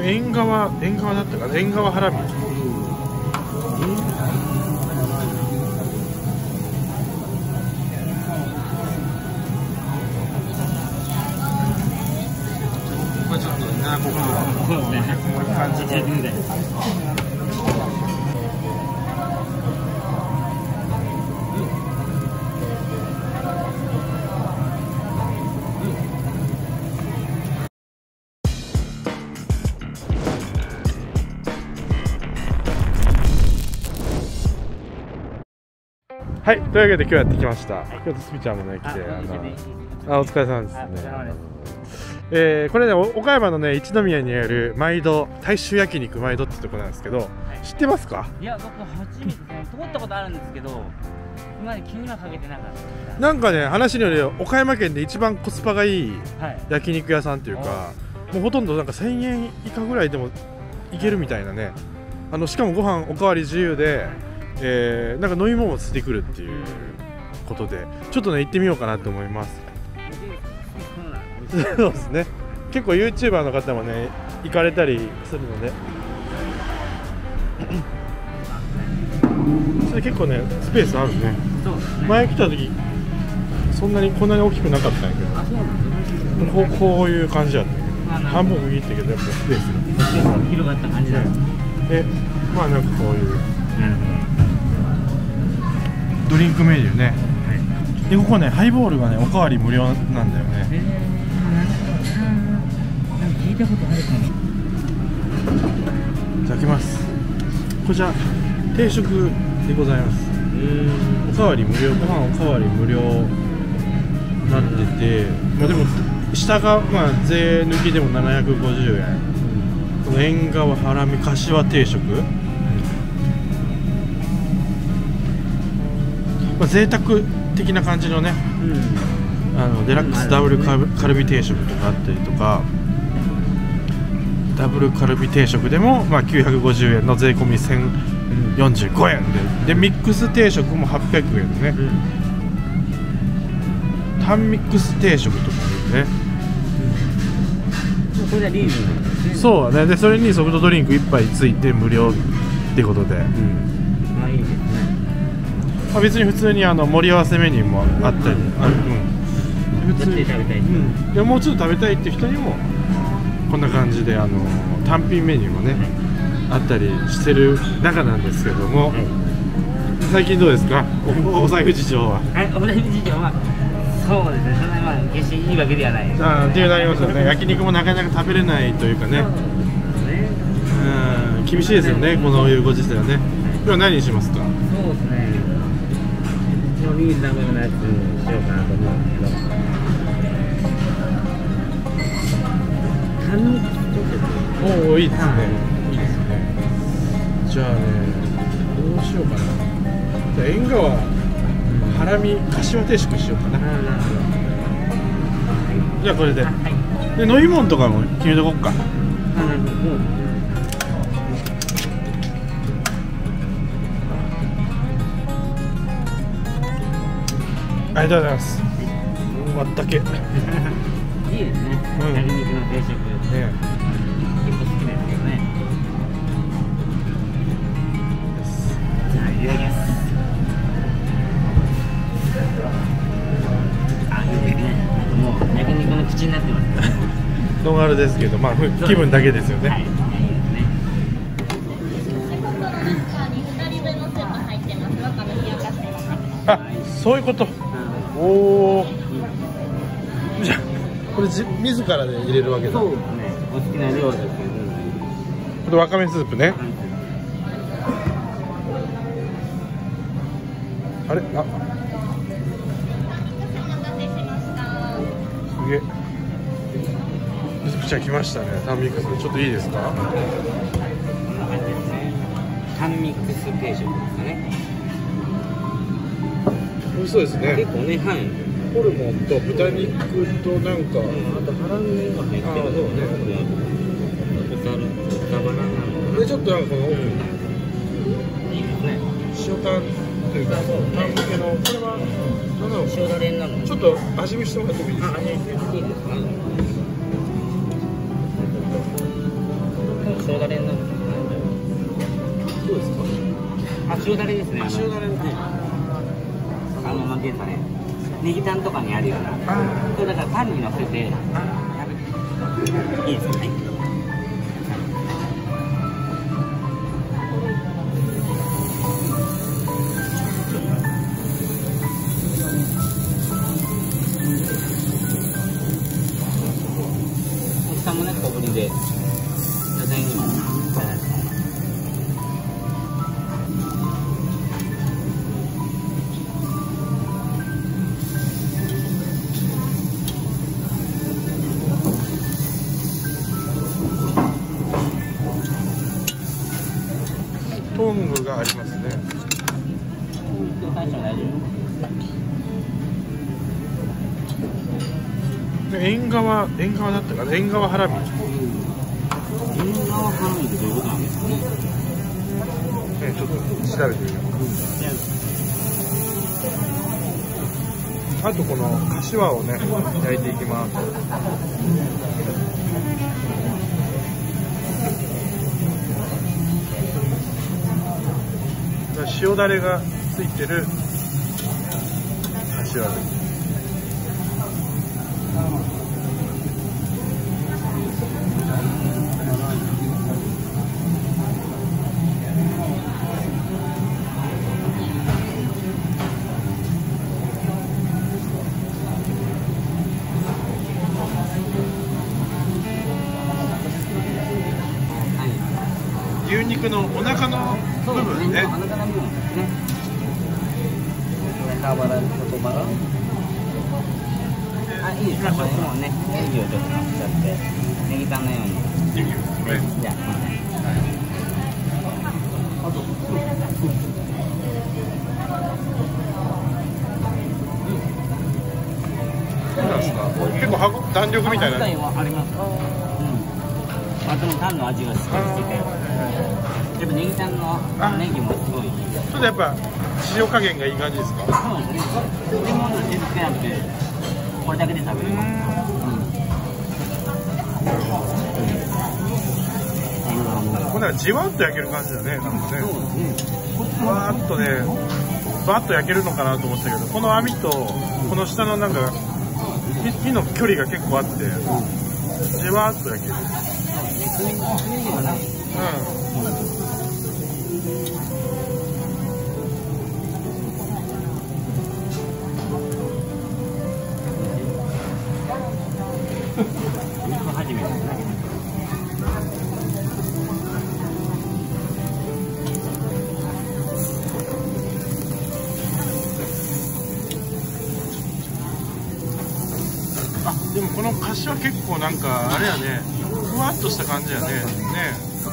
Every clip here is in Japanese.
縁側だったかな、縁側ハラミ、まあちょっとな、ここの、ね、こういう感じでるんで。はい、というわけで今日やってきました。はい、今日すみちゃんもね来て、お疲れ様ですね。これね、岡山のね一宮にある毎度大衆焼肉毎度ってとこなんですけど、はい、知ってますか？いや、僕初めて通ったことあるんですけど、今まで気にはかけてなかった。なんかね、話によるよ、岡山県で一番コスパがいい焼肉屋さんっていうか、はい、もうほとんどなんか1000円以下ぐらいでもいけるみたいなね。しかもご飯おかわり自由で。なんか飲み物もついてくるっていうことで、ちょっとね行ってみようかなと思います。そうですね、結構 YouTuber の方もね行かれたりするので、それ結構ねスペースあるね。前来た時そんなにこんなに大きくなかったんやけど、こういう感じだったけど、半分右って言うけどやっぱスペースが広がった感じだよね。まあなんかこういうドリンクメニューね、はい、でここねハイボールがねおかわり無料なんだよね。なんか聞いたことあるかも。いただきます。こちら定食でございます。おかわり無料、ご飯おかわり無料なってて、まあでも下がまあ税抜きでも750円、この縁側ハラミ柏定食、まあ贅沢的な感じのね、うん、デラックスダブルカルビ定食とかあったりとか、ダブルカルビ定食でもまあ950円の税込み1045円で、ミックス定食も800円でね、うん、タンミックス定食とかでね、うん、これじゃリーズナブルですね。そうね。でそれにソフトドリンク1杯ついて無料ってことで、うん、まあいいですね。まあ別に普通に盛り合わせメニューもあったり、普通に食べたい、でもうちょっと食べたいって人にもこんな感じで単品メニューもね、はい、あったりしてる中なんですけども、はい、最近どうですか、お財布事情は？はい、お財布事情はそうですね、そんなにまあ決していいわけではないですね。っていうなりますよね。焼肉もなかなか食べれないというかね、厳しいですよね、このいうご時世はね。今日何にしますか？そうですね、リーズナブルなやつにしようかなと思うんですけど、おお、いいですね、いいですね。じゃあね、どうしようかな。じゃあ縁側ハラミ柏定食しようかな。じゃあこれで、で飲み物とかも決めとこっか。ありがとうございます。あったけ。いいですね。焼肉の定食。ね。結構好きですけどね。じゃあ、いただきます。あ、いいですね。もう焼肉の口になってます。ノンアルですけど、まあ気分だけですよね。はい。いいですね。あ、そういうこと。おお、じゃこれ自らで入れるわけだ。そうですね、お好きな量ですけど、これわかめスープね、あれあすげえめちゃくちゃ来ましたね。タンミックスちょっといいですか？こんな感じですね、タンミックス定食ですね。美味しそうですね。結構ね、はい。ホルモンと豚肉となんか、あとハラミが入ってるそうね。豚バラなの。でちょっとなんかこのいいですね。塩タンというか、タン付けのこれは塩だれなの。ちょっと味見してもらってもいいですか？いいですか？だれになるんですか。どうですか。塩だれですね。塩だれですね。なんていうんですかね。ネギタンとかにあるような。これだからパンに乗せて。いいですね。おじさんもね、小ぶりで。野菜にも。トングがありますね。で、縁側だったから、縁側ハラミ。縁側ハラミってどういうことなんですかね。ちょっと調べてみよう。あとこの柏をね、焼いていきます。塩だれがついてる柏です。牛肉のお腹の部分ね。結構弾力みたいな。でもタンの味がしっかりしてて、やっぱネギタンのネギもすごい。ちょっとやっぱ塩加減がいい感じですか。そうですね。とても味付けなんで、これだけで食べれます。これはじわっと焼ける感じだね。なんかね。わーっとね、バッと焼けるのかなと思ったけど、この網とこの下のなんか火の距離が結構あって、じわっと焼ける。でもこの柏は結構なんかあれやね、ふわっとした感じやね。そうですね。こ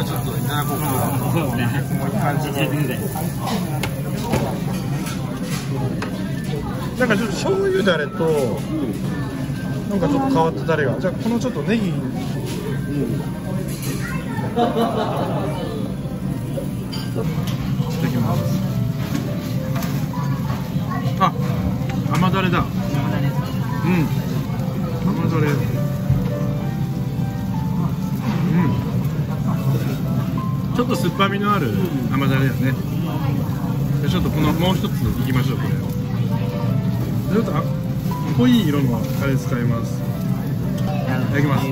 れちょっといただこうかな。そうね。もういい感じで。なんかちょっと醤油だれと、なんかちょっと変わっただれが、じゃあこのちょっとネギ、いただきます。あ、甘だれだ。甘だれ。ちょっと酸っぱみのある甘だれだね。ちょっとこのもう一ついきましょう。これちょっと濃い色のあれ使います。いただきます。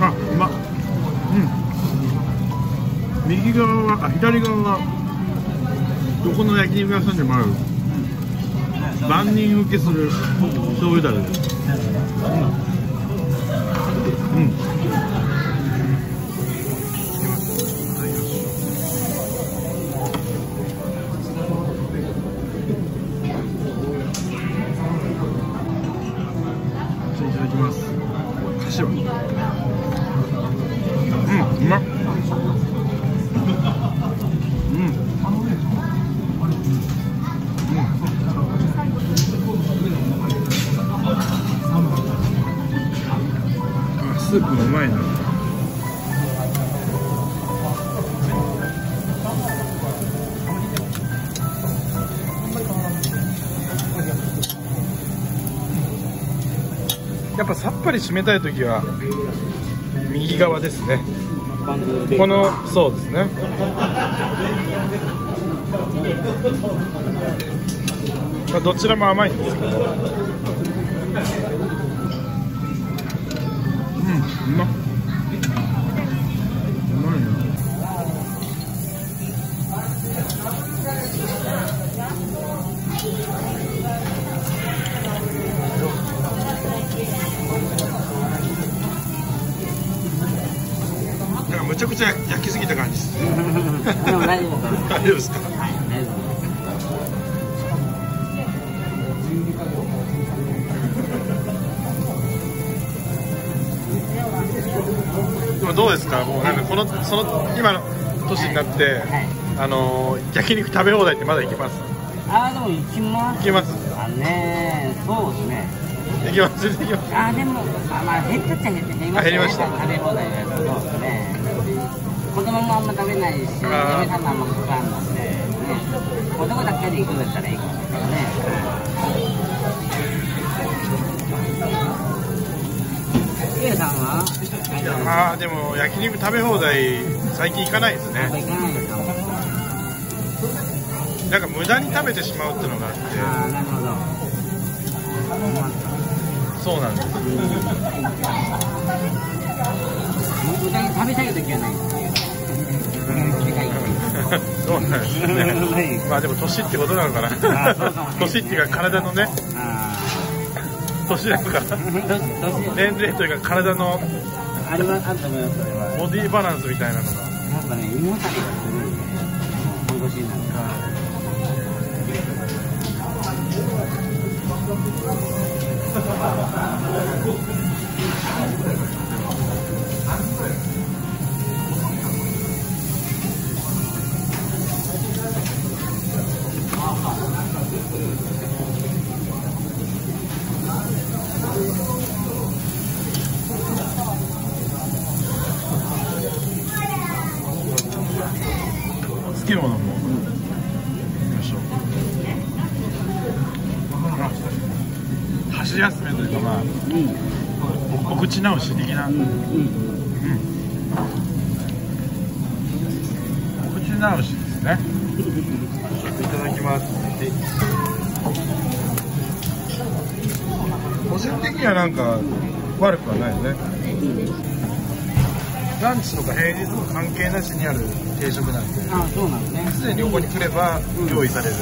あ、うまっ。右側は、左側はどこの焼き肉屋さんでもある万人受けする醤油だれです。うまっ。やっぱさっぱり締めたい時は右側ですね。このそうですね。まあどちらも甘いんですけど、うまっ。めちゃくちゃ焼きすぎた感じです。大丈夫ですか？でもどうですか？もうなんかこのその今の年になって、はい、焼肉食べ放題ってまだ行きます？ああでも行きます。行きます。あねそうですね。行きます行きます。あでもまあ減ったっちゃ減って減りました。食べ放題ですけどね。子供もあんま食べないし、嫁さんもあんま食わんので、ね、男だけで行くんだったらいいかもしれないね。ゆうさんは？ああでも焼肉食べ放題最近行かないですね。なんか無駄に食べてしまうってのがあって。ああなるほど。そうなんです。無駄に食べたい時はないんですよ。そうなんですね。まあでも年ってことなのかな。年っていうか体のね。年なのかな。年齢というか体の。あれはあると思います。ボディバランスみたいなのが。なんかね胃もたれがするんで、この年になるか。好きなものも、よいしょ。箸休めというか、まあ、お口直し的な。お口直しですね。いただきます。個人的にはなんか、悪くはないね。ランチとか平日も関係なしにある定食なんで、すでにここに来れば用意される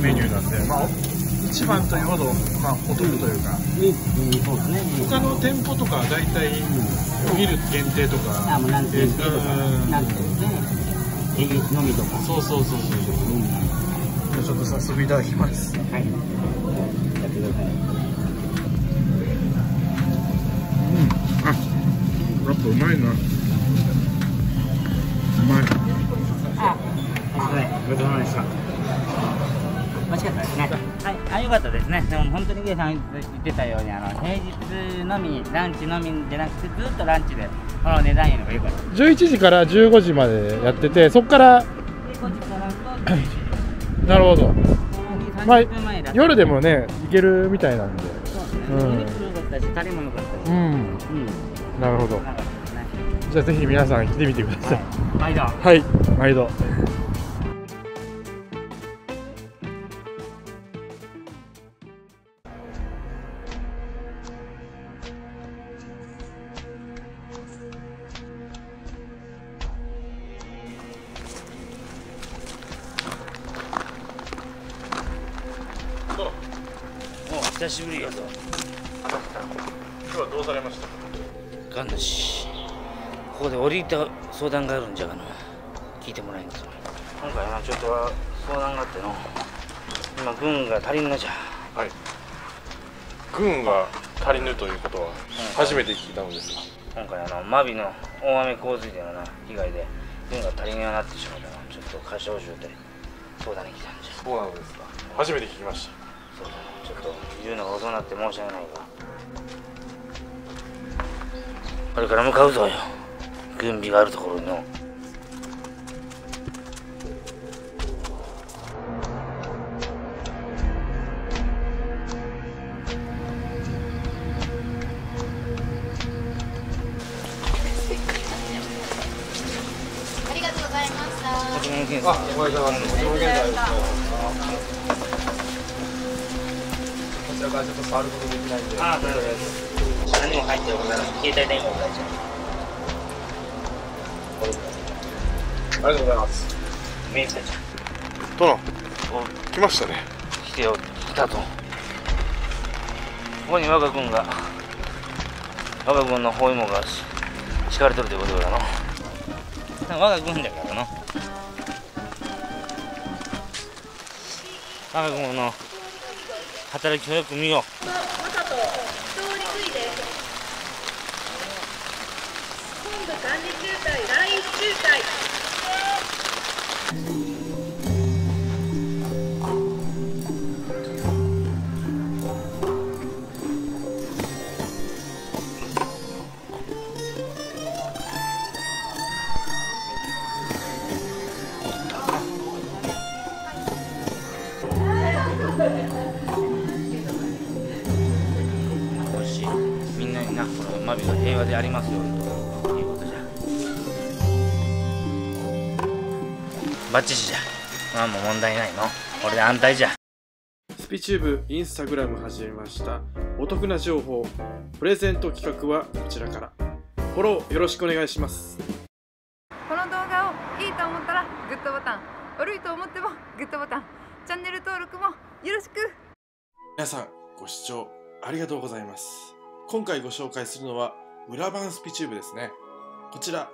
メニューなんで、まあ一番というほどまあお得というか、他の店舗とかだいたいお昼限定とか、なんていう平日のみとか、そうそうそうそう。ちょっと早速いただきます。はい。やってください。やっぱうまいな。うまい。あ、お疲れ様でした。美味しかったですね。はい、良かったですね。でも本当にゲイさん言ってたように、平日のみ、ランチのみじゃなくて、ずっとランチで、この値段よりも良かった。11時から15時までやってて、そこから。なるほど。まあ、夜でもね、行けるみたいなんで。そうですね。お肉も良かったし、タレも良かったし。なるほど。じゃあぜひ皆さん来てみてください。毎度。はい、毎度。お、久しぶりやぞ。今日はどうされましたか？神主。ここで降りた相談があるんじゃがな、聞いてもらえんか。今回なちょっと相談があっての、今軍が足りんがじゃ。はい、軍が足りぬということは初めて聞いたのですが、今回真備の大雨洪水でのな被害で軍が足りんようになってしまったの、ちょっと過小中で相談に来たんじゃ。そうなのですか。初めて聞きました。そうだ、ね、ちょっと言うのが遅くなって申し訳ないが、これから向かうぞよ、準備があるところの。来ましたね。来たと。ここに我が軍の包囲網が敷かれてるということだな。我が軍だからの我が軍の働きをよく見よう。みんなにな、この真備が平和でありますようにということじゃ。バッチシじゃ。まあもう問題ないの。これで安泰じゃ。スピチューブインスタグラム始めました。お得な情報、プレゼント企画はこちらから。フォローよろしくお願いします。この動画をいいと思ったらグッドボタン、悪いと思ってもグッドボタン、チャンネル登録もよろしく。皆さんご視聴ありがとうございます。今回ご紹介するのは裏版スピチューブですね。こちら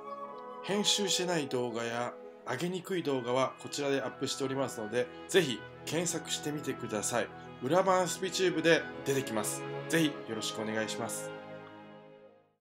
編集してない動画や上げにくい動画はこちらでアップしておりますので、ぜひ検索してみてください。裏版スピチューブで出てきます。ぜひよろしくお願いします。